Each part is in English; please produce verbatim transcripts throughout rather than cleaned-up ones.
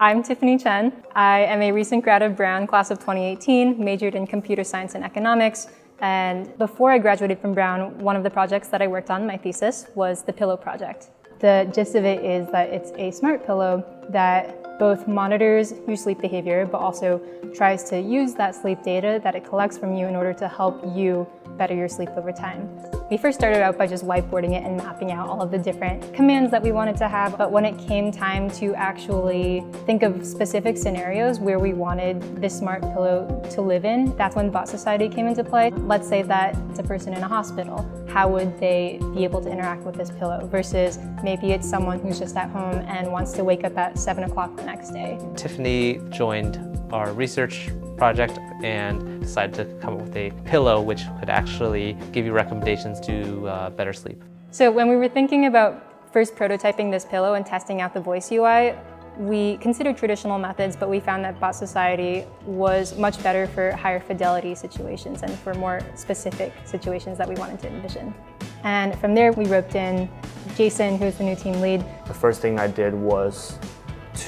I'm Tiffany Chen. I am a recent grad of Brown, class of twenty eighteen, majored in computer science and economics. And before I graduated from Brown, one of the projects that I worked on, my thesis, was the Pillow Project. The gist of it is that it's a smart pillow that both monitors your sleep behavior, but also tries to use that sleep data that it collects from you in order to help you better your sleep over time. We first started out by just whiteboarding it and mapping out all of the different commands that we wanted to have, but when it came time to actually think of specific scenarios where we wanted this smart pillow to live in, that's when Bot Society came into play. Let's say that it's a person in a hospital. How would they be able to interact with this pillow? Versus maybe it's someone who's just at home and wants to wake up at seven o'clock the next day. Tiffany joined our research project and decided to come up with a pillow which could actually give you recommendations to uh, better sleep. So when we were thinking about first prototyping this pillow and testing out the voice U I, we considered traditional methods, but we found that Bot Society was much better for higher fidelity situations and for more specific situations that we wanted to envision. And from there we roped in Jason, who's the new team lead. The first thing I did was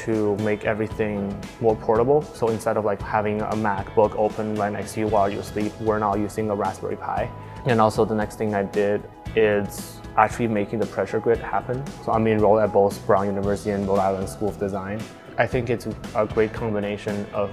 to make everything more portable. So instead of like having a MacBook open right next to you while you sleep, we're now using a Raspberry Pi. And also the next thing I did is actually making the pressure grid happen. So I'm enrolled at both Brown University and Rhode Island School of Design. I think it's a great combination of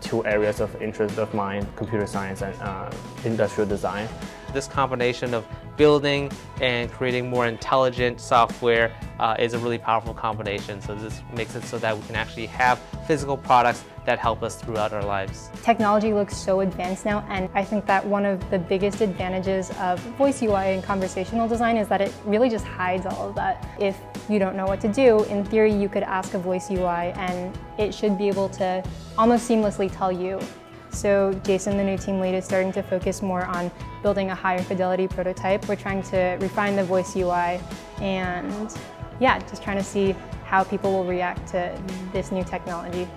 two areas of interest of mine, computer science and uh, industrial design. This combination of building and creating more intelligent software uh, is a really powerful combination. So this makes it so that we can actually have physical products that help us throughout our lives. Technology looks so advanced now, and I think that one of the biggest advantages of voice U I and conversational design is that it really just hides all of that. If you don't know what to do, in theory you could ask a voice U I and it should be able to almost seamlessly tell you. So Jason, the new team lead, is starting to focus more on building a higher fidelity prototype. We're trying to refine the voice U I and yeah, just trying to see how people will react to this new technology.